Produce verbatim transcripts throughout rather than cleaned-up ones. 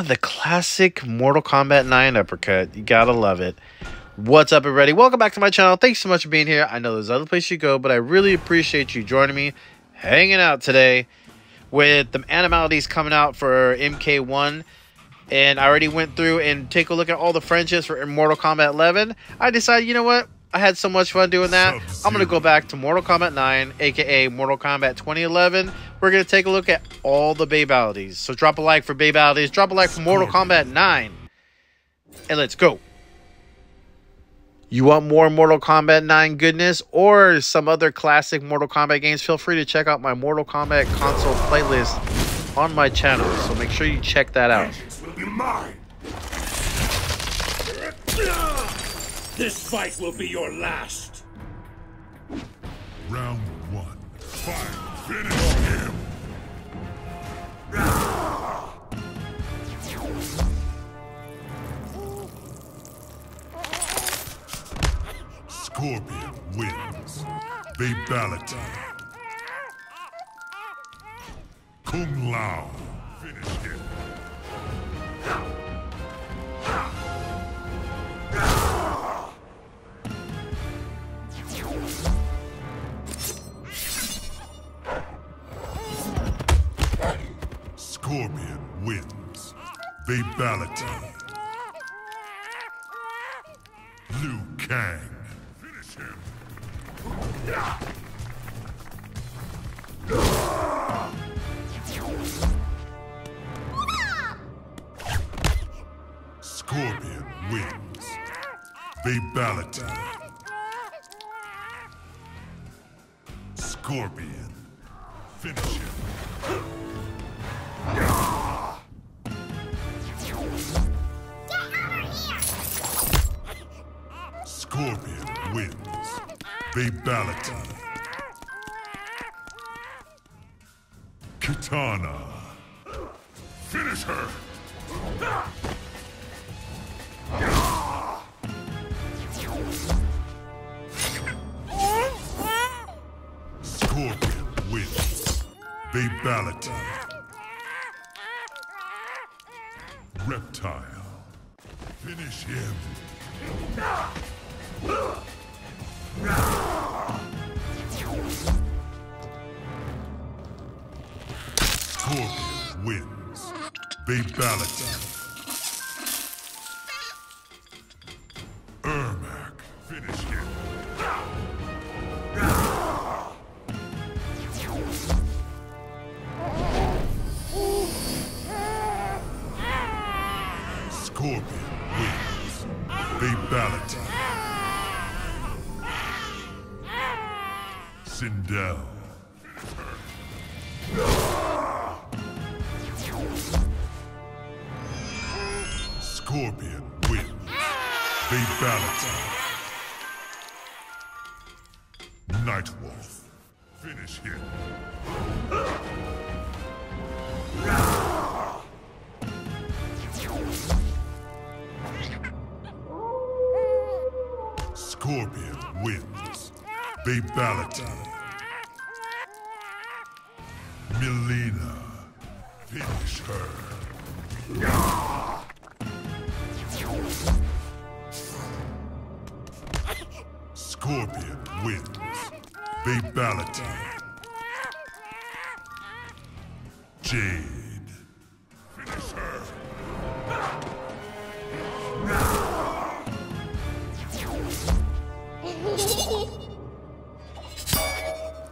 Ah, the classic Mortal Kombat nine uppercut. You gotta love it. What's up, everybody? Welcome back to my channel. Thanks so much for being here. I know there's other places you go, but I really appreciate you joining me, hanging out today with the Animalities coming out for M K one. And I already went through and take a look at all the friendships for Mortal Kombat eleven. I decided, you know what? I had so much fun doing that. Sub-Zero. I'm going to go back to Mortal Kombat nine, a k a. Mortal Kombat twenty eleven. We're going to take a look at all the Babalities. So drop a like for Babalities. Drop a like for Mortal Kombat nine. And let's go. You want more Mortal Kombat nine goodness or some other classic Mortal Kombat games? Feel free to check out my Mortal Kombat console playlist on my channel. So make sure you check that out. Mine. This fight will be your last. Round one. Fight. Finish him. Scorpion wins. Fatality. Kung Lao. Finish him. Scorpion wins. Fatality. Liu Kang. Finish him. Scorpion wins. Fatality. Scorpion. Finish him. Scorpion wins. Fatality. Kitana. Finish her. Scorpion wins. Fatality. Reptile. Finish him. Scorpion wins. Fatality. Ermac. Finish him. Scorpion wins. Fatality. Sindel. Scorpion wins. Fatality. Nightwolf. Finish him. Scorpion wins. Fatality. Milena, finish her. Scorpion wins. Fatality. Jade, finish her.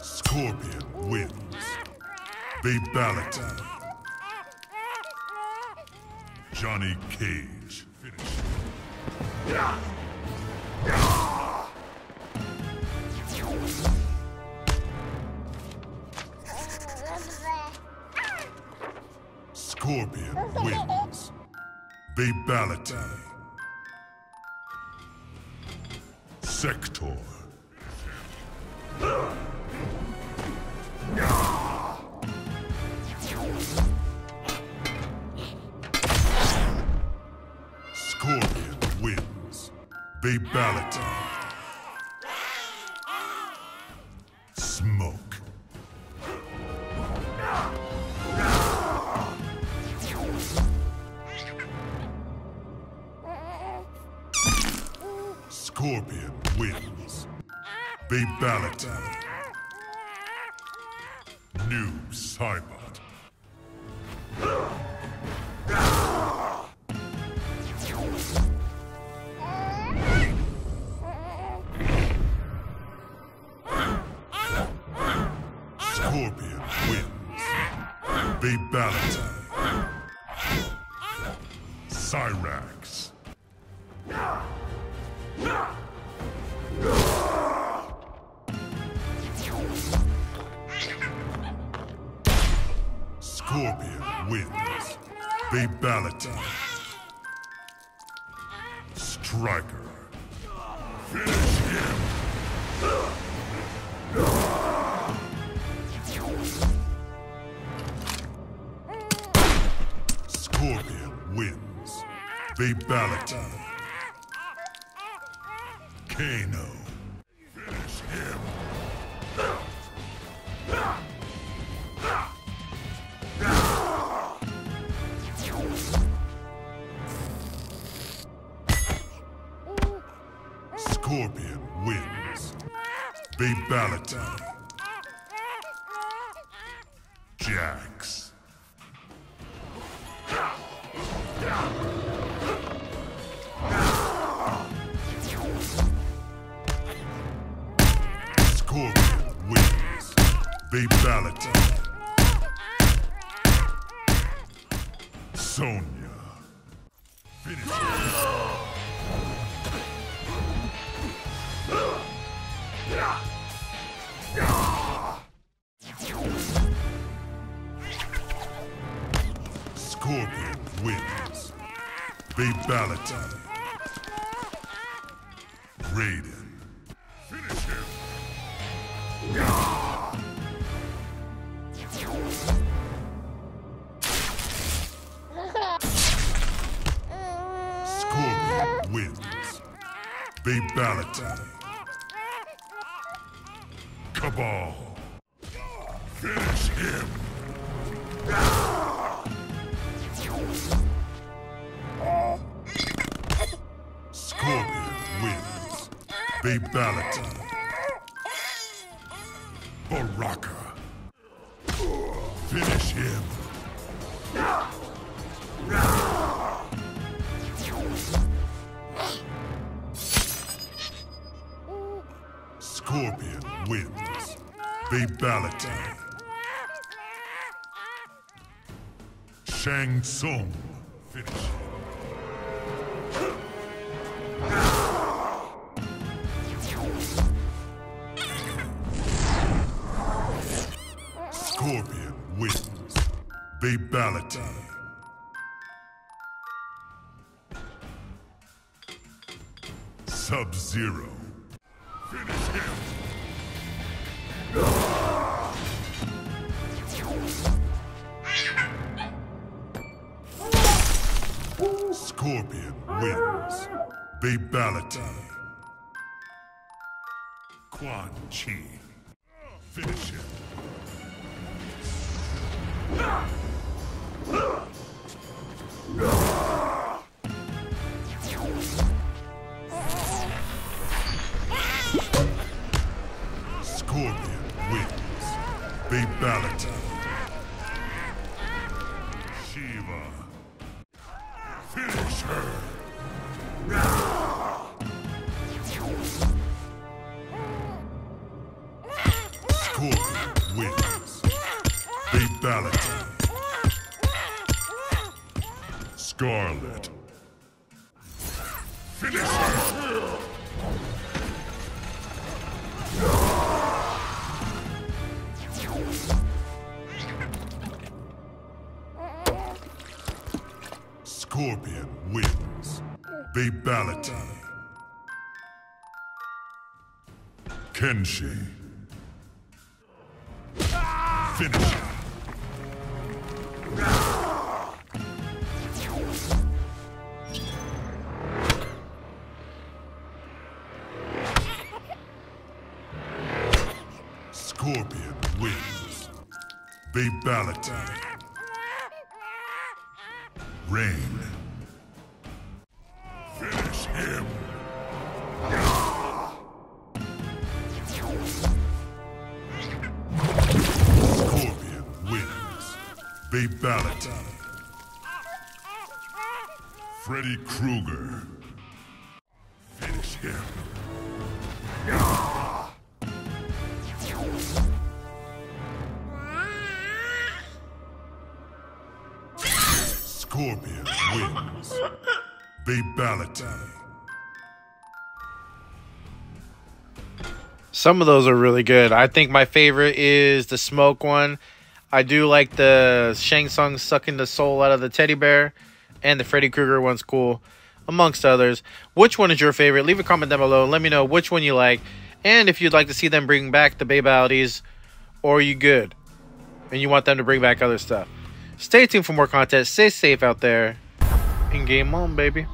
Scorpion wins. Fatality. Johnny Cage. Finish. Scorpion wins. Fatality. Sektor. Scorpion wins. Fatality. Smoke. Scorpion wins. Babalities. New Cybot. Scorpion wins. Babality. Cyrax. Scorpion wins. Babality. Striker. Finish him. Scorpion wins. Babality. Kano. Finish him. Scorpion wins. Babality. Jax. Scorpion wins. Babality. Sonya. Finish it. Scorpion wins. Babality. Raiden. Finish him. Scorpion wins. Babality. Cabal. Finish him. Scorpion wins. Babality. Baraka. Finish him. Scorpion wins. Babality. Shang Tsung. Finish him. Scorpion wins. Babality. Sub-Zero. Finish him. Scorpion wins. Babality. Quan Chi. Finish him. Scorpion wins. Babality. Shiva. Finish her. Scorpion wins. Babality. Scarlet. Finish her. Scorpion wins. Babality. Kenshi. Finish her. Scorpion wins. Babality. Rain. Finish him. Babality. Freddy Krueger. Finish him. Scorpion wins. Babality. Some of those are really good. I think my favorite is the Smoke one. I do like the Shang Tsung sucking the soul out of the teddy bear, and the Freddy Krueger one's cool, amongst others. Which one is your favorite? Leave a comment down below and let me know which one you like, and if you'd like to see them bring back the Babalities, or are you good and you want them to bring back other stuff. Stay tuned for more content. Stay safe out there, and game on, baby.